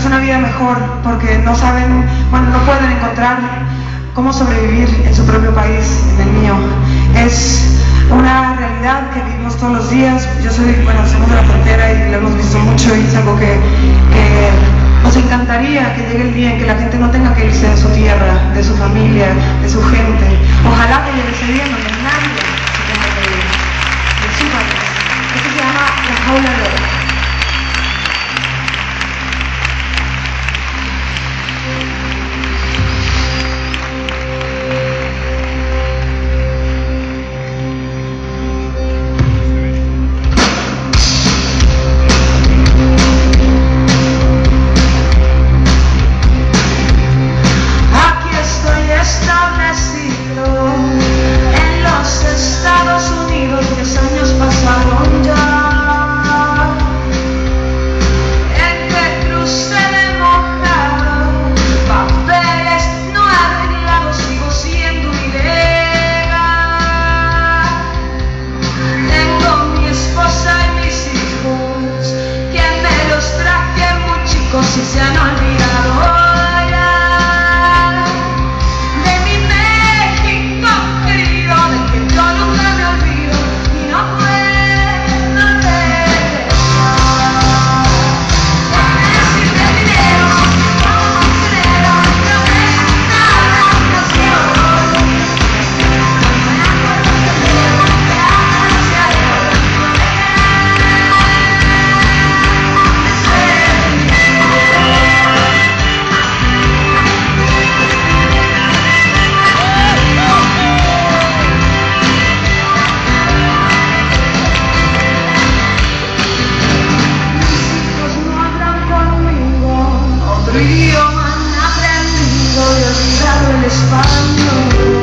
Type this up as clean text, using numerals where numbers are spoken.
buscarse una vida mejor, porque no saben, bueno, no pueden encontrar cómo sobrevivir en su propio país, en el mío. Es una realidad que vivimos todos los días. Yo soy, bueno, somos de la frontera y lo hemos visto mucho, y es algo que nos encantaría que llegue el día en que la gente no tenga que irse de su tierra, de su familia, de su gente. Ojalá que llegue ese día en donde nadie se tenga que ir de su país. Esto se llama La Jaula de Oro. Idioma han aprendido y olvidado el español.